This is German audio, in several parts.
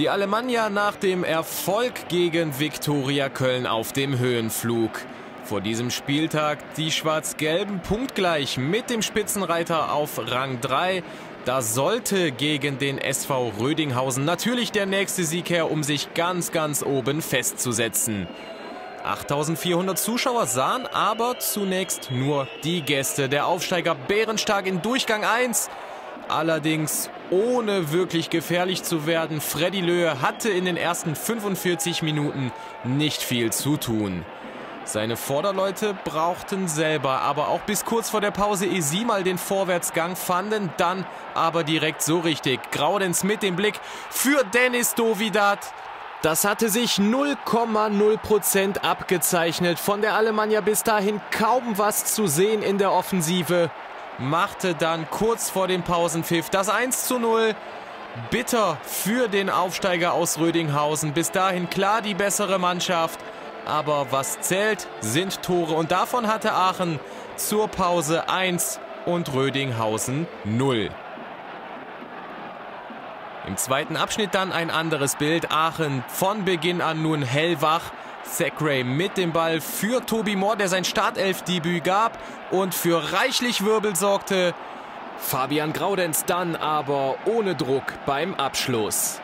Die Alemannia nach dem Erfolg gegen Victoria Köln auf dem Höhenflug. Vor diesem Spieltag die Schwarz-Gelben punktgleich mit dem Spitzenreiter auf Rang 3. Da sollte gegen den SV Rödinghausen natürlich der nächste Sieg her, um sich ganz, ganz oben festzusetzen. 8.400 Zuschauer sahen aber zunächst nur die Gäste. Der Aufsteiger bärenstark in Durchgang 1. Allerdings ohne wirklich gefährlich zu werden. Freddy Löhe hatte in den ersten 45 Minuten nicht viel zu tun. Seine Vorderleute brauchten selber aber auch bis kurz vor der Pause eh siebenmal den Vorwärtsgang, fanden dann aber direkt so richtig. Graudenz mit dem Blick für Dennis Dovidat. Das hatte sich 0,0% abgezeichnet. Von der Alemannia bis dahin kaum was zu sehen in der Offensive. Machte dann kurz vor dem Pausenpfiff das 1:0. Bitter für den Aufsteiger aus Rödinghausen. Bis dahin klar die bessere Mannschaft. Aber was zählt, sind Tore. Und davon hatte Aachen zur Pause 1 und Rödinghausen 0. Im zweiten Abschnitt dann ein anderes Bild. Aachen von Beginn an nun hellwach. Sackray mit dem Ball für Tobi Mohr, der sein Startelfdebüt gab und für reichlich Wirbel sorgte. Fabian Graudenz dann aber ohne Druck beim Abschluss.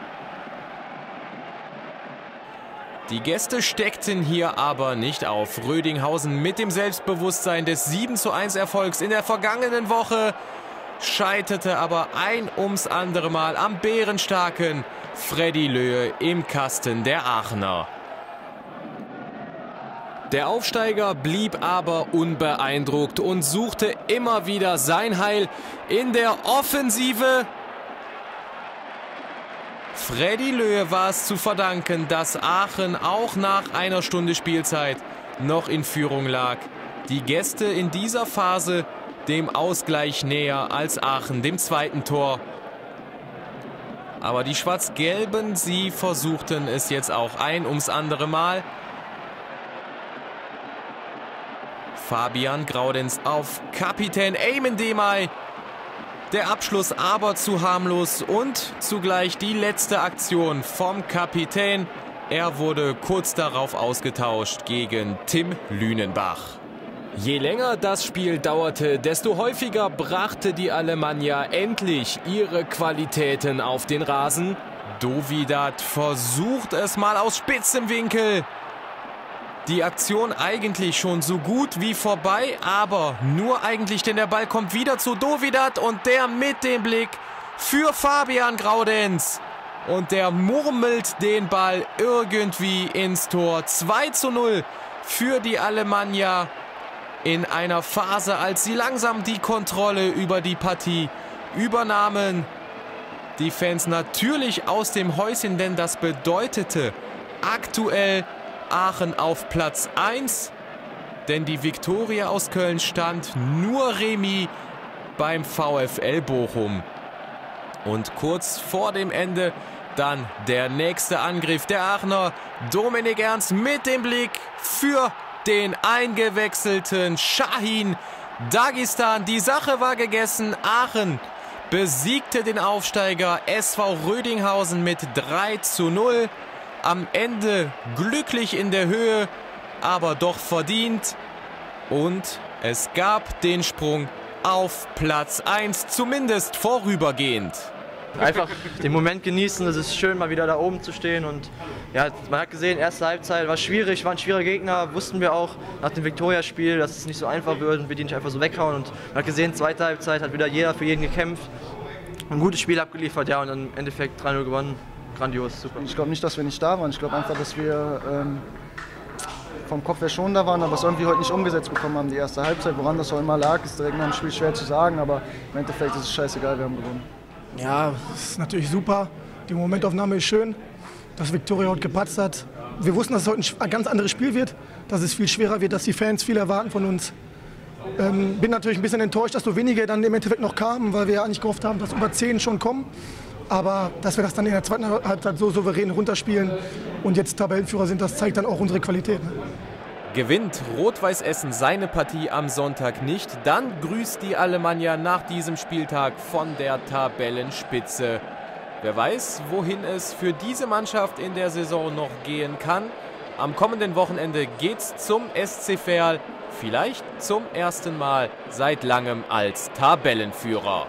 Die Gäste steckten hier aber nicht auf. Rödinghausen mit dem Selbstbewusstsein des 7:1 Erfolgs in der vergangenen Woche. Scheiterte aber ein ums andere Mal am bärenstarken Freddy Löhe im Kasten der Aachener. Der Aufsteiger blieb aber unbeeindruckt und suchte immer wieder sein Heil in der Offensive. Freddy Löhe war es zu verdanken, dass Aachen auch nach einer Stunde Spielzeit noch in Führung lag. Die Gäste in dieser Phase dem Ausgleich näher als Aachen, dem zweiten Tor. Aber die Schwarz-Gelben, sie versuchten es jetzt auch ein ums andere Mal. Fabian Graudenz auf Kapitän Eimendemay. Der Abschluss aber zu harmlos und zugleich die letzte Aktion vom Kapitän. Er wurde kurz darauf ausgetauscht gegen Tim Lünenbach. Je länger das Spiel dauerte, desto häufiger brachte die Alemannia endlich ihre Qualitäten auf den Rasen. Dovidat versucht es mal aus spitzem Winkel. Die Aktion eigentlich schon so gut wie vorbei, aber nur eigentlich, denn der Ball kommt wieder zu Dovidat und der mit dem Blick für Fabian Graudenz. Und der murmelt den Ball irgendwie ins Tor. 2:0 für die Alemannia. In einer Phase, als sie langsam die Kontrolle über die Partie übernahmen. Die Fans natürlich aus dem Häuschen, denn das bedeutete aktuell Aachen auf Platz 1. Denn die Viktoria aus Köln stand nur Remis beim VfL Bochum. Und kurz vor dem Ende dann der nächste Angriff der Aachener. Dominik Ernst mit dem Blick für den eingewechselten Shahin Dagistan. Die Sache war gegessen. Aachen besiegte den Aufsteiger SV Rödinghausen mit 3:0. Am Ende glücklich in der Höhe, aber doch verdient. Und es gab den Sprung auf Platz 1, zumindest vorübergehend. Einfach den Moment genießen, es ist schön, mal wieder da oben zu stehen. Und ja, man hat gesehen, erste Halbzeit war schwierig, war ein schwieriger Gegner. Wussten wir auch nach dem Viktoria-Spiel, dass es nicht so einfach wird und wir die nicht einfach so weghauen. Und man hat gesehen, zweite Halbzeit hat wieder jeder für jeden gekämpft. Ein gutes Spiel abgeliefert, ja, und dann im Endeffekt 3:0 gewonnen. Grandios, super. Ich glaube nicht, dass wir nicht da waren. Ich glaube einfach, dass wir vom Kopf her schon da waren, aber es irgendwie heute nicht umgesetzt bekommen haben, die erste Halbzeit. Woran das auch immer lag, ist direkt nach dem Spiel schwer zu sagen, aber im Endeffekt ist es scheißegal, wir haben gewonnen. Ja, das ist natürlich super. Die Momentaufnahme ist schön, dass Victoria heute gepatzt hat. Wir wussten, dass es heute ein ganz anderes Spiel wird, dass es viel schwerer wird, dass die Fans viel erwarten von uns. Bin natürlich ein bisschen enttäuscht, dass so wenige dann im Endeffekt noch kamen, weil wir ja eigentlich gehofft haben, dass über 10 schon kommen. Aber dass wir das dann in der zweiten Halbzeit so souverän runterspielen und jetzt Tabellenführer sind, das zeigt dann auch unsere Qualität. Gewinnt Rot-Weiß Essen seine Partie am Sonntag nicht, dann grüßt die Alemannia nach diesem Spieltag von der Tabellenspitze. Wer weiß, wohin es für diese Mannschaft in der Saison noch gehen kann. Am kommenden Wochenende geht's zum SC Verl, vielleicht zum ersten Mal seit langem als Tabellenführer.